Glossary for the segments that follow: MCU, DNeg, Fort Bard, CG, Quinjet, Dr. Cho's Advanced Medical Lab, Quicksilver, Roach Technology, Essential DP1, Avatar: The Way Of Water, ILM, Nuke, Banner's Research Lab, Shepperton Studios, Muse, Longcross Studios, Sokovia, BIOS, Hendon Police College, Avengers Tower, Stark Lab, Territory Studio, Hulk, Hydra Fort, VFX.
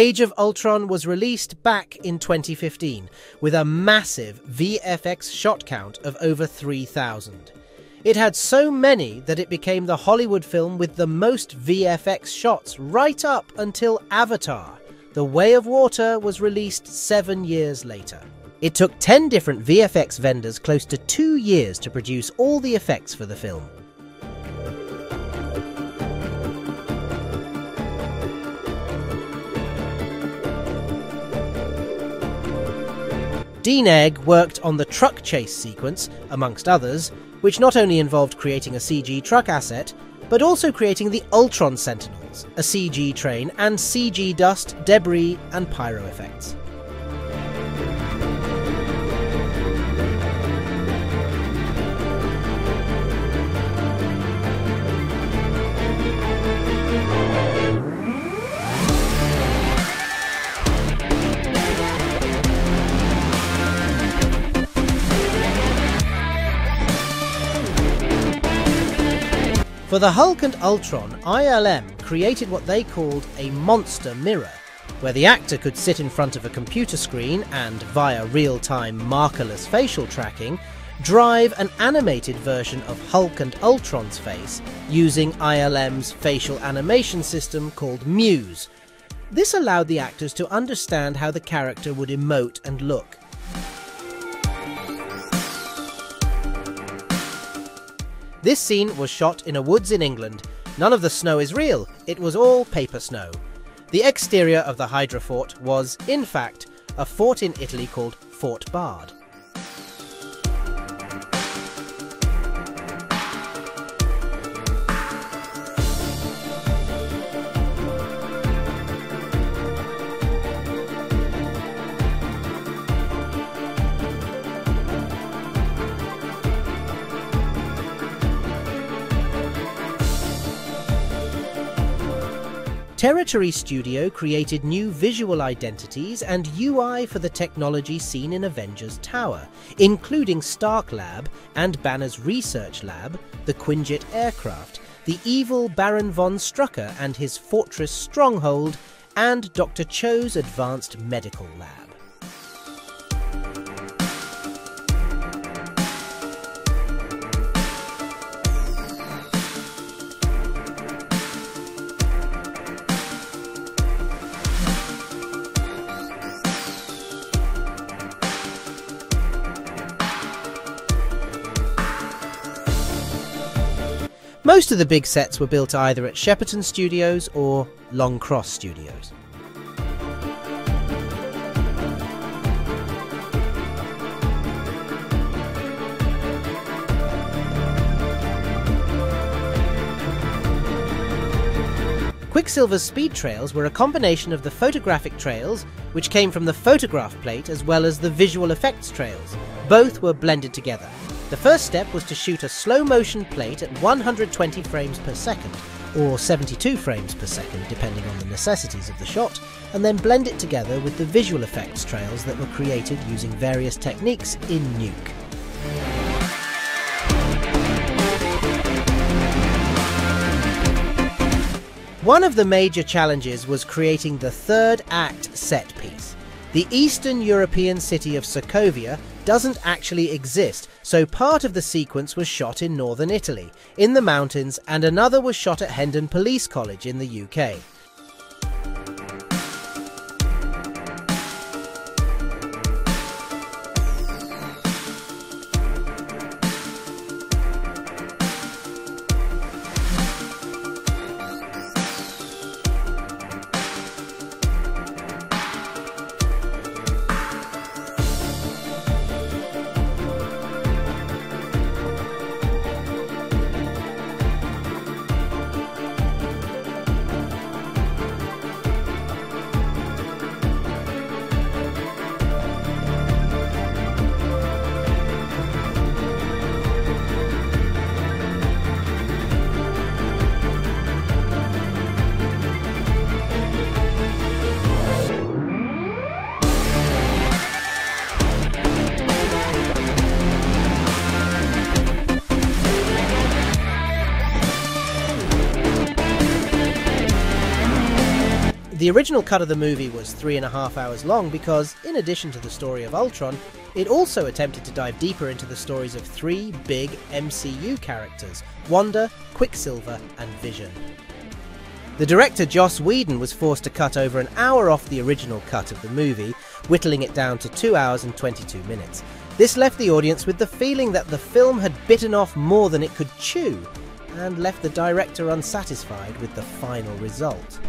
Age of Ultron was released back in 2015, with a massive VFX shot count of over 3,000. It had so many that it became the Hollywood film with the most VFX shots right up until Avatar: The Way of Water was released 7 years later. It took 10 different VFX vendors close to 2 years to produce all the effects for the film. DNeg worked on the truck chase sequence, amongst others, which not only involved creating a CG truck asset, but also creating the Ultron Sentinels, a CG train, and CG dust, debris, and pyro effects. For the Hulk and Ultron, ILM created what they called a monster mirror, where the actor could sit in front of a computer screen and, via real-time markerless facial tracking, drive an animated version of Hulk and Ultron's face using ILM's facial animation system called Muse. This allowed the actors to understand how the character would emote and look. This scene was shot in a woods in England. None of the snow is real, it was all paper snow. The exterior of the Hydra Fort was, in fact, a fort in Italy called Fort Bard. Territory Studio created new visual identities and UI for the technology seen in Avengers Tower, including Stark Lab and Banner's Research Lab, the Quinjet aircraft, the evil Baron von Strucker and his fortress stronghold, and Dr. Cho's Advanced Medical Lab. Most of the big sets were built either at Shepperton Studios or Longcross Studios. Quicksilver's speed trails were a combination of the photographic trails, which came from the photograph plate, as well as the visual effects trails. Both were blended together. The first step was to shoot a slow-motion plate at 120 frames per second, or 72 frames per second depending on the necessities of the shot, and then blend it together with the visual effects trails that were created using various techniques in Nuke. One of the major challenges was creating the third act set piece. The Eastern European city of Sokovia doesn't actually exist, so part of the sequence was shot in northern Italy, in the mountains, and another was shot at Hendon Police College in the UK. The original cut of the movie was 3.5 hours long because, in addition to the story of Ultron, it also attempted to dive deeper into the stories of 3 big MCU characters, Wanda, Quicksilver and Vision. The director Joss Whedon was forced to cut over an hour off the original cut of the movie, whittling it down to 2 hours and 22 minutes. This left the audience with the feeling that the film had bitten off more than it could chew, and left the director unsatisfied with the final result.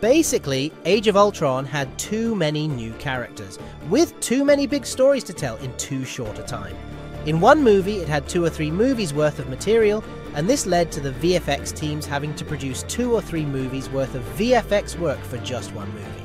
Basically, Age of Ultron had too many new characters, with too many big stories to tell in too short a time. In one movie, it had 2 or 3 movies worth of material, and this led to the VFX teams having to produce 2 or 3 movies worth of VFX work for just one movie.